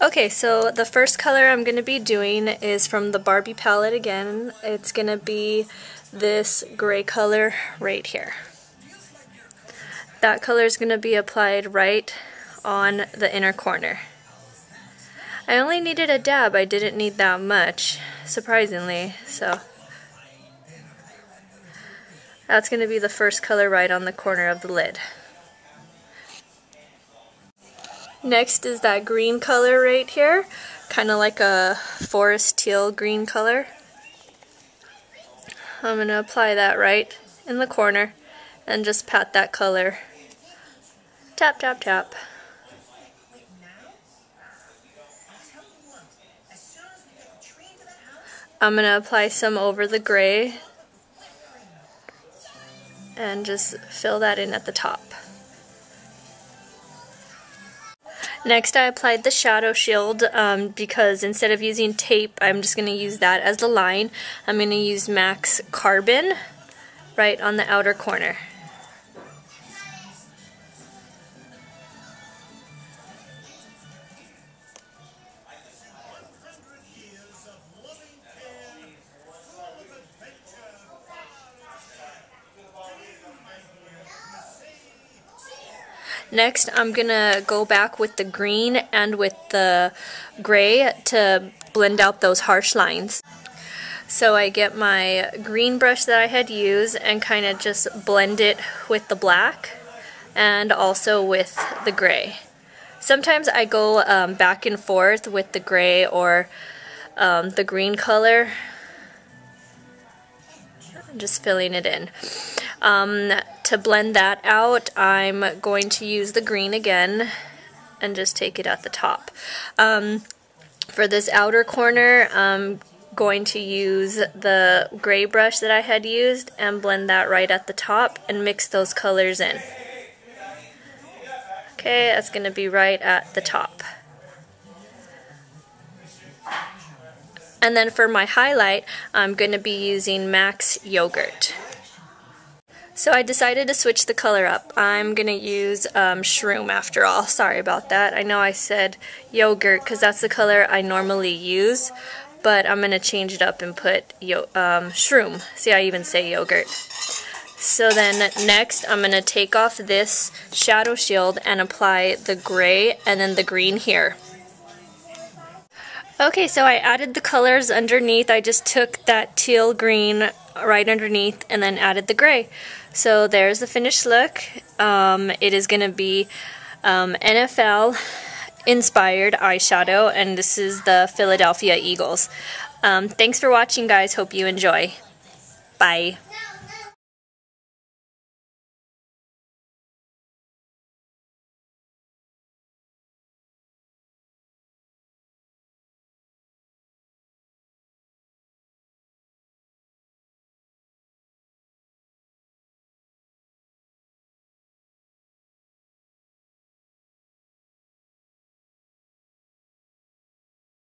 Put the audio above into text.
Okay, so the first color I'm going to be doing is from the Barbie palette again. It's going to be this gray color right here. That color is going to be applied right on the inner corner. I only needed a dab, I didn't need that much, surprisingly, so that's going to be the first color right on the corner of the lid. Next is that green color right here, kind of like a forest teal green color. I'm going to apply that right in the corner and just pat that color. Tap, tap, tap. I'm going to apply some over the gray and just fill that in at the top. Next, I applied the Shadow Shield because instead of using tape, I'm just going to use that as the line. I'm going to use Mac's Carbon right on the outer corner. Next, I'm going to go back with the green and with the gray to blend out those harsh lines. So I get my green brush that I had used and kind of just blend it with the black and also with the gray. Sometimes I go back and forth with the gray or the green color. I'm just filling it in. To blend that out, I'm going to use the green again and just take it at the top. For this outer corner, I'm going to use the gray brush that I had used and blend that right at the top and mix those colors in. Okay, that's going to be right at the top. And then for my highlight, I'm going to be using Mac's Yogurt. So I decided to switch the color up. I'm going to use Shroom after all. Sorry about that. I know I said yogurt because that's the color I normally use, but I'm going to change it up and put Shroom. See, I even say yogurt. So then next I'm going to take off this Shadow Shield and apply the gray and then the green here. Okay, so I added the colors underneath. I just took that teal green right underneath and then added the gray. So there's the finished look. It is going to be NFL inspired eyeshadow, and this is the Philadelphia Eagles. Thanks for watching, guys. Hope you enjoy. Bye.